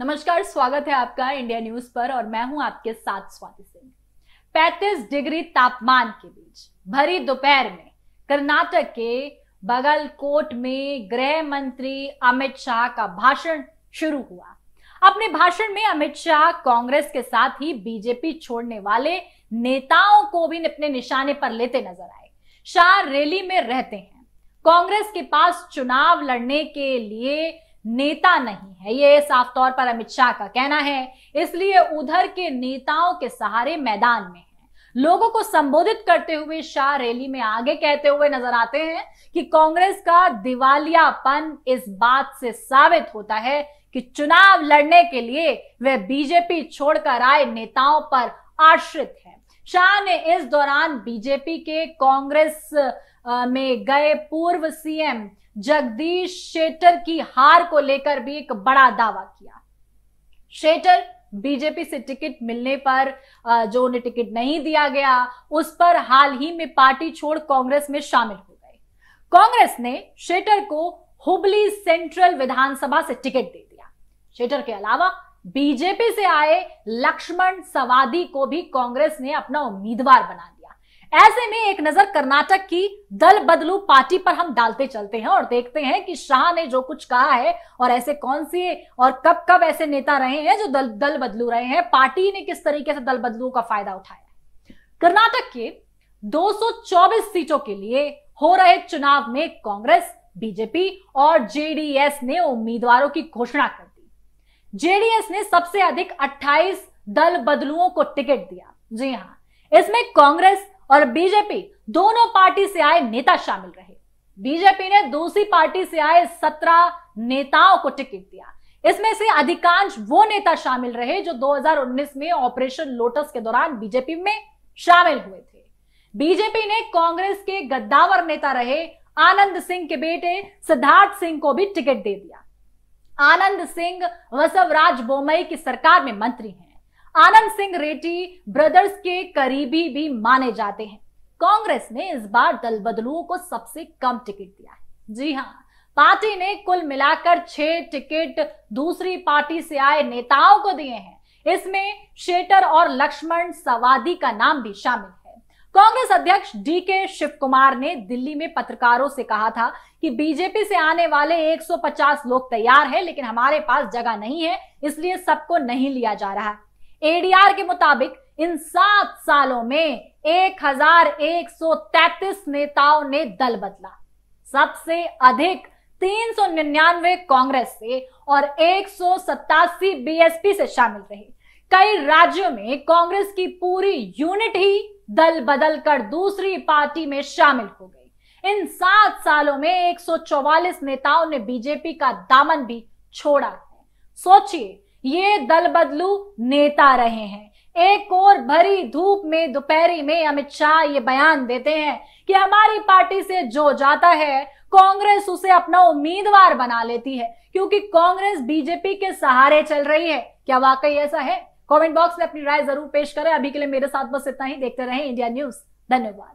नमस्कार, स्वागत है आपका इंडिया न्यूज पर और मैं हूं आपके साथ स्वाति सिंह। 35 डिग्री तापमान के बीच भरी दोपहर में कर्नाटक के बगलकोट में गृह मंत्री अमित शाह का भाषण शुरू हुआ। अपने भाषण में अमित शाह कांग्रेस के साथ ही बीजेपी छोड़ने वाले नेताओं को भी अपने निशाने पर लेते नजर आए। शाह रैली में रहते हैं, कांग्रेस के पास चुनाव लड़ने के लिए नेता नहीं है, ये साफ तौर पर अमित शाह का कहना है। इसलिए उधर के नेताओं के सहारे मैदान में है। लोगों को संबोधित करते हुए शाह रैली में आगे कहते हुए नजर आते हैं कि कांग्रेस का दिवालियापन इस बात से साबित होता है कि चुनाव लड़ने के लिए वह बीजेपी छोड़कर आए नेताओं पर आश्रित है। शाह ने इस दौरान बीजेपी के कांग्रेस में गए पूर्व सीएम जगदीश शेट्टार की हार को लेकर भी एक बड़ा दावा किया। शेट्टार बीजेपी से टिकट मिलने पर जो उन्हें टिकट नहीं दिया गया उस पर हाल ही में पार्टी छोड़ कांग्रेस में शामिल हो गए। कांग्रेस ने शेट्टार को हुबली सेंट्रल विधानसभा से टिकट दे दिया। शेट्टार के अलावा बीजेपी से आए लक्ष्मण सवादी को भी कांग्रेस ने अपना उम्मीदवार बना दिया। ऐसे में एक नजर कर्नाटक की दल बदलू पार्टी पर हम डालते चलते हैं और देखते हैं कि शाह ने जो कुछ कहा है और ऐसे कौन से और कब कब ऐसे नेता रहे हैं जो दल बदलू रहे हैं, पार्टी ने किस तरीके से दल बदलू का फायदा उठाया। कर्नाटक के 224 सीटों के लिए हो रहे चुनाव में कांग्रेस, बीजेपी और जेडीएस ने उम्मीदवारों की घोषणा कर दी। जेडीएस ने सबसे अधिक 28 दल बदलुओं को टिकट दिया। जी हाँ, इसमें कांग्रेस और बीजेपी दोनों पार्टी से आए नेता शामिल रहे। बीजेपी ने दूसरी पार्टी से आए 17 नेताओं को टिकट दिया। इसमें से अधिकांश वो नेता शामिल रहे जो 2019 में ऑपरेशन लोटस के दौरान बीजेपी में शामिल हुए थे। बीजेपी ने कांग्रेस के गद्दावर नेता रहे आनंद सिंह के बेटे सिद्धार्थ सिंह को भी टिकट दे दिया। आनंद सिंह वसवराज बोमई की सरकार में मंत्री हैं। आनंद सिंह रेड्डी ब्रदर्स के करीबी भी माने जाते हैं। कांग्रेस ने इस बार दल बदलुओं को सबसे कम टिकट दिया है। जी हां, पार्टी ने कुल मिलाकर 6 टिकट दूसरी पार्टी से आए नेताओं को दिए हैं। इसमें शेट्टार और लक्ष्मण सवादी का नाम भी शामिल है। कांग्रेस अध्यक्ष डीके शिवकुमार ने दिल्ली में पत्रकारों से कहा था कि बीजेपी से आने वाले 150 लोग तैयार हैं, लेकिन हमारे पास जगह नहीं है, इसलिए सबको नहीं लिया जा रहा। एडीआर के मुताबिक इन 7 सालों में 1133 नेताओं ने दल बदला। सबसे अधिक 399 कांग्रेस से और 187 बीएसपी से शामिल रहे। कई राज्यों में कांग्रेस की पूरी यूनिट ही दल बदल कर दूसरी पार्टी में शामिल हो गई। इन 7 सालों में 144 नेताओं ने बीजेपी का दामन भी छोड़ा है। सोचिए, ये दल बदलू नेता रहे हैं। एक और भरी धूप में दोपहरी में अमित शाह ये बयान देते हैं कि हमारी पार्टी से जो जाता है कांग्रेस उसे अपना उम्मीदवार बना लेती है क्योंकि कांग्रेस बीजेपी के सहारे चल रही है। क्या वाकई ऐसा है? कमेंट बॉक्स में अपनी राय जरूर पेश करें। अभी के लिए मेरे साथ बस इतना ही। देखते रहें इंडिया न्यूज। धन्यवाद।